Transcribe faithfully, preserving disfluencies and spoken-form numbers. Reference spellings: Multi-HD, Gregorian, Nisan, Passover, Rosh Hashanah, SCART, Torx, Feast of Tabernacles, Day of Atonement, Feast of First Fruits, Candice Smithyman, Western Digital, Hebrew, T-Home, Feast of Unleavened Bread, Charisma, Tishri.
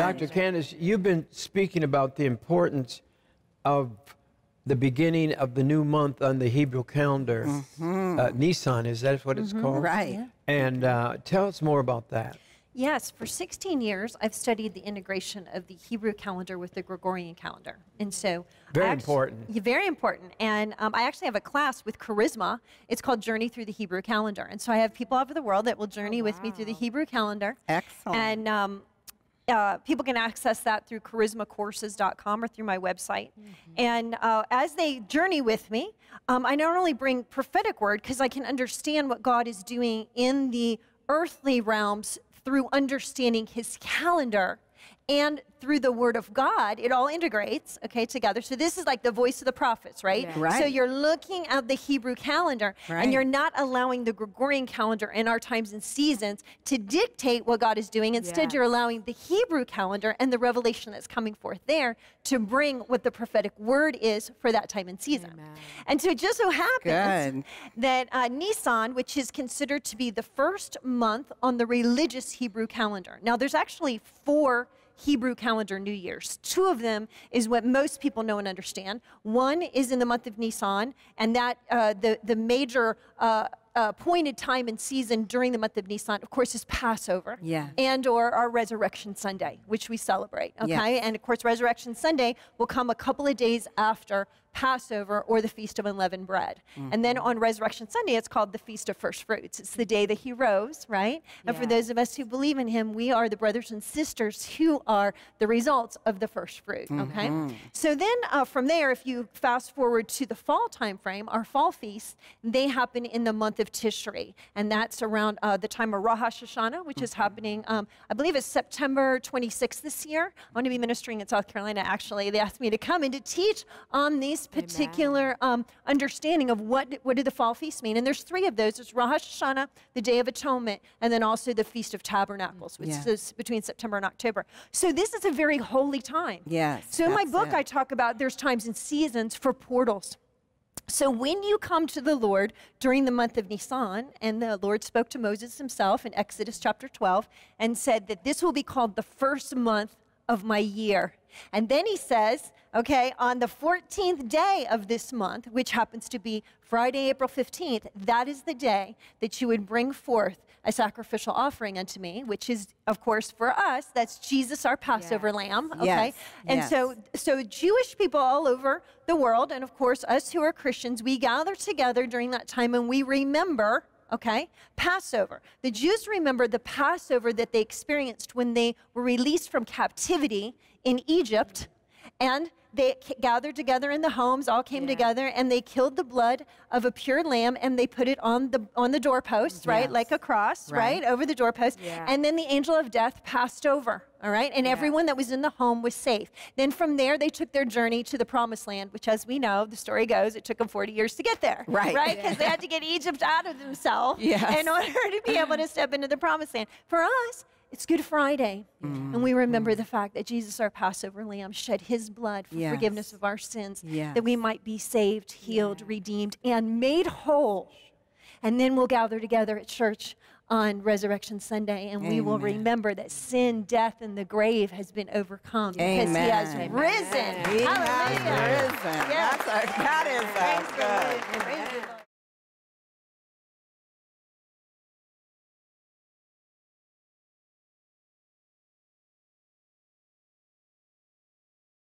Doctor Candace, you've been speaking about the importance of the beginning of the new month on the Hebrew calendar. Mm-hmm. uh, Nisan, is that what it's mm-hmm. called? Right. Yeah. And uh, tell us more about that. Yes, for sixteen years, I've studied the integration of the Hebrew calendar with the Gregorian calendar. And so... Very actually, important. Very important. And um, I actually have a class with Charisma. It's called Journey Through the Hebrew Calendar. And so I have people all over the world that will journey oh, wow. with me through the Hebrew calendar. Excellent. And um, uh, people can access that through charisma courses dot com or through my website. Mm-hmm. And uh, as they journey with me, um, I not only bring prophetic word, because I can understand what God is doing in the earthly realms through understanding his calendar and through the word of God. It all integrates, okay, together. So this is like the voice of the prophets, right? Yeah. Right. So you're looking at the Hebrew calendar, right. and you're not allowing the Gregorian calendar in our times and seasons to dictate what God is doing. Instead, yes. you're allowing the Hebrew calendar and the revelation that's coming forth there to bring what the prophetic word is for that time and season. Amen. And so it just so happens Good. that uh, Nisan, which is considered to be the first month on the religious Hebrew calendar. Now, there's actually four Hebrew calendar New Year's. Two of them is what most people know and understand. One is in the month of Nisan, and that uh, the, the major uh, uh, appointed time and season during the month of Nisan, of course, is Passover yeah. and or our Resurrection Sunday, which we celebrate, okay? Yeah. And of course, Resurrection Sunday will come a couple of days after Passover or the Feast of Unleavened Bread. Mm-hmm. And then on Resurrection Sunday, it's called the Feast of First Fruits. It's the day that he rose, right? And yeah. for those of us who believe in him, we are the brothers and sisters who are the results of the first fruit, mm-hmm. okay? So then uh, from there, if you fast forward to the fall time frame, our fall feasts, they happen in the month of Tishri. And that's around uh, the time of Rosh Hashanah, which mm-hmm. is happening, um, I believe it's September twenty-sixth this year. I'm going to be ministering in South Carolina, actually. They asked me to come and to teach on these particular um, understanding of what what do the fall feasts mean. And there's three of those. It's Rosh Hashanah, the Day of Atonement, and then also the Feast of Tabernacles, which yeah. is between September and October. So this is a very holy time. Yes. So in my book, it. I talk about there's times and seasons for portals. So when you come to the Lord during the month of Nisan, and the Lord spoke to Moses himself in Exodus chapter twelve and said that this will be called the first month of my year. And then he says, okay, on the fourteenth day of this month, which happens to be Friday, April fifteenth, that is the day that you would bring forth a sacrificial offering unto me, which is, of course, for us, that's Jesus, our Passover yes. lamb, okay? Yes. And yes. so so Jewish people all over the world, and of course, us who are Christians, we gather together during that time and we remember, okay, Passover. The Jews remember the Passover that they experienced when they were released from captivity in Egypt, and they gathered together in the homes, all came yeah. together, and they killed the blood of a pure lamb, and they put it on the on the doorpost, yes. right, like a cross, right, right over the doorpost. Yeah. And then the angel of death passed over, all right? And yeah. everyone that was in the home was safe. Then from there, they took their journey to the Promised Land, which, as we know, the story goes, it took them forty years to get there, right? Right, because yeah. they had to get Egypt out of themselves yes. in order to be able to step into the Promised Land. For us, it's Good Friday, mm-hmm. and we remember mm-hmm. the fact that Jesus, our Passover lamb, shed his blood for yes. forgiveness of our sins, yes. that we might be saved, healed, yeah. redeemed, and made whole. And then we'll gather together at church on Resurrection Sunday, and Amen. we will remember that sin, death, and the grave has been overcome Amen. because he has Amen. risen. He Hallelujah. has risen. Yes. That's our, that is our God.